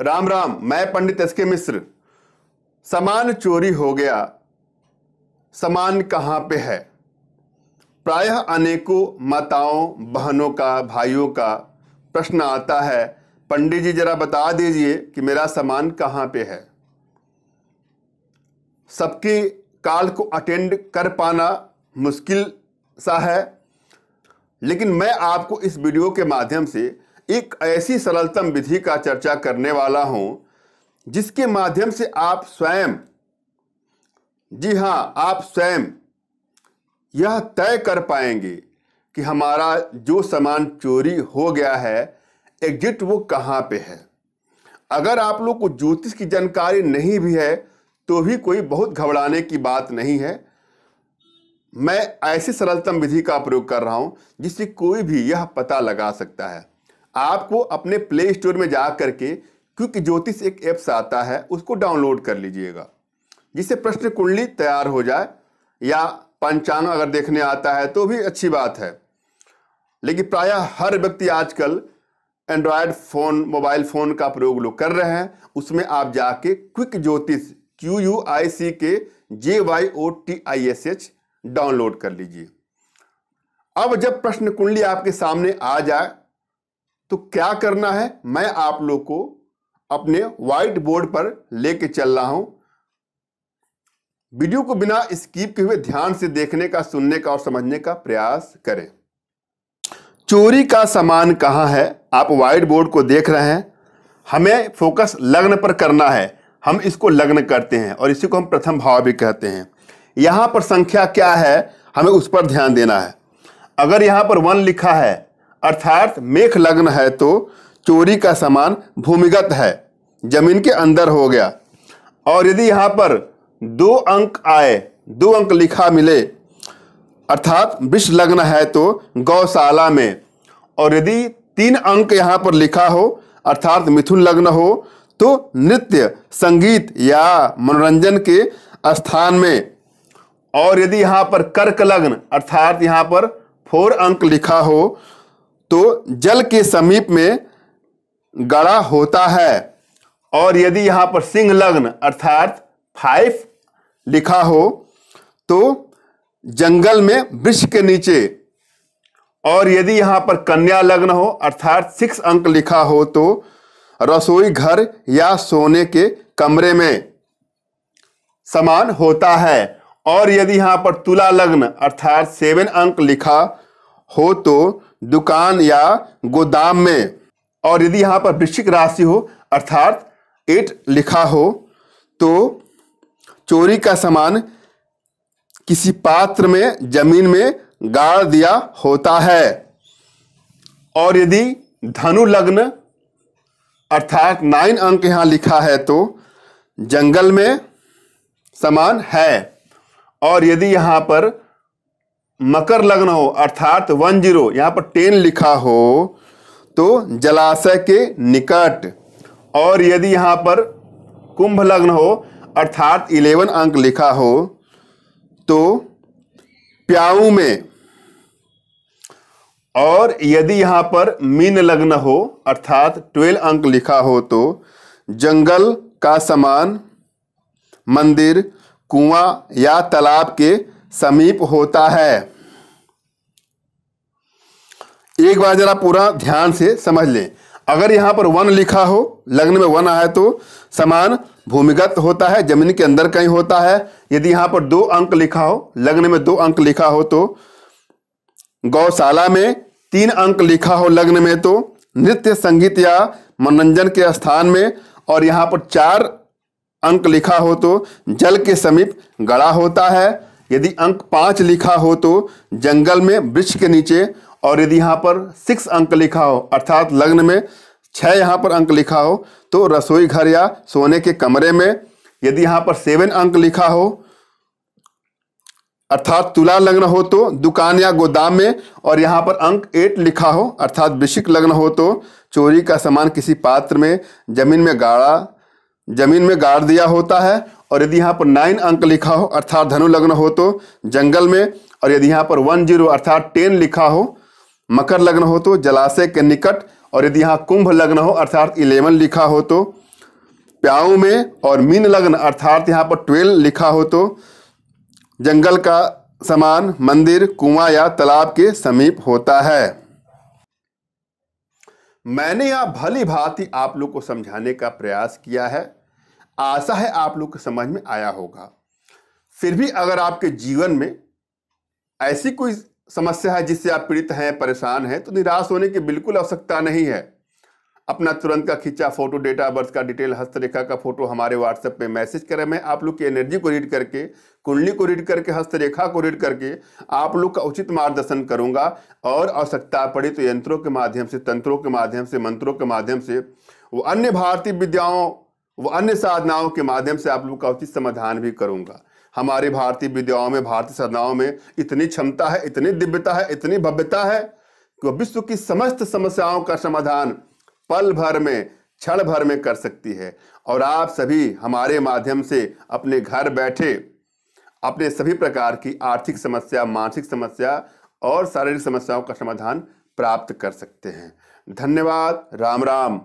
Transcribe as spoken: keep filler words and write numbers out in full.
राम राम, मैं पंडित एस के मिश्र। सामान चोरी हो गया, सामान कहाँ पे है? प्रायः अनेकों माताओं, बहनों का, भाइयों का प्रश्न आता है, पंडित जी जरा बता दीजिए कि मेरा सामान कहाँ पे है। सबकी कॉल को अटेंड कर पाना मुश्किल सा है, लेकिन मैं आपको इस वीडियो के माध्यम से एक ऐसी सरलतम विधि का चर्चा करने वाला हूं जिसके माध्यम से आप स्वयं, जी हां, आप स्वयं यह तय कर पाएंगे कि हमारा जो सामान चोरी हो गया है एग्जिट वो कहां पे है। अगर आप लोग को ज्योतिष की जानकारी नहीं भी है तो भी कोई बहुत घबराने की बात नहीं है। मैं ऐसी सरलतम विधि का प्रयोग कर रहा हूं जिससे कोई भी यह पता लगा सकता है। आपको अपने प्ले स्टोर में जा करके क्विक ज्योतिष एक ऐप्स आता है, उसको डाउनलोड कर लीजिएगा, जिससे प्रश्न कुंडली तैयार हो जाए, या पंचांग अगर देखने आता है तो भी अच्छी बात है। लेकिन प्रायः हर व्यक्ति आजकल एंड्रॉयड फ़ोन, मोबाइल फ़ोन का प्रयोग लोग कर रहे हैं। उसमें आप जाके क्विक ज्योतिष Q U I C K J Y O T I S H download कर लीजिए। अब जब प्रश्न कुंडली आपके सामने आ जाए तो क्या करना है, मैं आप लोग को अपने व्हाइट बोर्ड पर लेके चल रहा हूं। वीडियो को बिना स्किप किए हुए ध्यान से देखने का, सुनने का और समझने का प्रयास करें। चोरी का सामान कहाँ है, आप व्हाइट बोर्ड को देख रहे हैं। हमें फोकस लग्न पर करना है, हम इसको लग्न करते हैं और इसी को हम प्रथम भाव भी कहते हैं। यहाँ पर संख्या क्या है, हमें उस पर ध्यान देना है। अगर यहाँ पर वन लिखा है अर्थात मेघ लग्न है तो चोरी का सामान भूमिगत है, जमीन के अंदर हो गया। और यदि यहाँ पर दो अंक आए, दो अंक लिखा मिले अर्थात वृष लग्न है तो गौशाला में। और यदि तीन अंक यहाँ पर लिखा हो अर्थात मिथुन लग्न हो तो नृत्य, संगीत या मनोरंजन के स्थान में। और यदि यहाँ पर कर्क लग्न अर्थात यहाँ पर फोर अंक लिखा हो तो जल के समीप में गड़ा होता है। और यदि यहाँ पर सिंह लग्न अर्थात फाइव लिखा हो तो जंगल में वृक्ष के नीचे। और यदि यहाँ पर कन्या लग्न हो अर्थात सिक्स अंक लिखा हो तो रसोई घर या सोने के कमरे में सामान होता है। और यदि यहाँ पर तुला लग्न अर्थात सेवन अंक लिखा हो तो दुकान या गोदाम में। और यदि यहाँ पर वृश्चिक राशि हो अर्थात एट लिखा हो तो चोरी का सामान किसी पात्र में, जमीन में गाड़ दिया होता है। और यदि धनु लग्न अर्थात नाइन अंक यहाँ लिखा है तो जंगल में सामान है। और यदि यहाँ पर मकर लग्न हो अर्थात वन जीरो यहाँ पर टेन लिखा हो तो जलाशय के निकट। और यदि यहाँ पर कुंभ लग्न हो अर्थात इलेवन अंक लिखा हो तो प्याऊ में। और यदि यहाँ पर मीन लग्न हो अर्थात ट्वेल्व अंक लिखा हो तो जंगल का सामान मंदिर, कुआं या तालाब के समीप होता है। एक बार जरा पूरा ध्यान से समझ लें। अगर यहाँ पर वन लिखा हो, लग्न में वन आया तो सामान भूमिगत होता है, जमीन के अंदर कहीं होता है। यदि यहाँ पर दो अंक लिखा हो, लग्न में दो अंक लिखा हो तो गौशाला में। तीन अंक लिखा हो लग्न में तो नृत्य, संगीत या मनोरंजन के स्थान में। और यहाँ पर चार अंक लिखा हो तो जल के समीप गड़ा होता है। यदि अंक पाँच लिखा हो तो जंगल में वृक्ष के नीचे। और यदि यहाँ पर सिक्स अंक लिखा हो अर्थात लग्न में, छः यहाँ पर अंक लिखा हो तो रसोई घर या सोने के कमरे में। यदि यहाँ पर सेवन अंक लिखा हो अर्थात तुला लग्न हो तो दुकान या गोदाम में। और यहाँ पर अंक एट लिखा हो अर्थात वृश्चिक लग्न हो तो चोरी का सामान किसी पात्र में, जमीन में गाड़ा जमीन में गाड़ दिया होता है। और यदि यहाँ पर नाइन अंक लिखा हो अर्थात धनु लग्न हो तो जंगल में। और यदि यहाँ पर वन जीरो अर्थात टेन लिखा हो मकर लग्न हो तो जलाशय के निकट। और यदि यहाँ कुंभ लग्न हो अर्थात इलेवन लिखा हो तो प्याऊ में और मीन लग्न अर्थात यहाँ पर ट्वेल्व लिखा हो तो जंगल का समान मंदिर, कुआं या तालाब के समीप होता है। मैंने यहाँ भली भांति आप लोग को समझाने का प्रयास किया है, आशा है आप लोग को समझ में आया होगा। फिर भी अगर आपके जीवन में ऐसी कोई समस्या है जिससे आप पीड़ित हैं, परेशान हैं, तो निराश होने की बिल्कुल आवश्यकता नहीं है। अपना तुरंत का खींचा फोटो, डेटा बर्थ का डिटेल, हस्तरेखा का फोटो हमारे व्हाट्सएप पे मैसेज करें। मैं आप लोग की एनर्जी को रीड करके, कुंडली को रीड करके, हस्तरेखा को रीड करके आप लोग का उचित मार्गदर्शन करूंगा। और आवश्यकता पड़ी तो यंत्रों के माध्यम से, तंत्रों के माध्यम से, मंत्रों के माध्यम से, वो अन्य भारतीय विद्याओं व अन्य साधनाओं के माध्यम से आप लोग का उचित समाधान भी करूँगा। हमारे भारतीय विद्याओं में, भारतीय साधनाओं में इतनी क्षमता है, इतनी दिव्यता है, इतनी भव्यता है कि विश्व की समस्त समस्याओं का समाधान पल भर में, क्षण भर में कर सकती है। और आप सभी हमारे माध्यम से अपने घर बैठे अपने सभी प्रकार की आर्थिक समस्या, मानसिक समस्या और शारीरिक समस्याओं का समाधान प्राप्त कर सकते हैं। धन्यवाद। राम राम।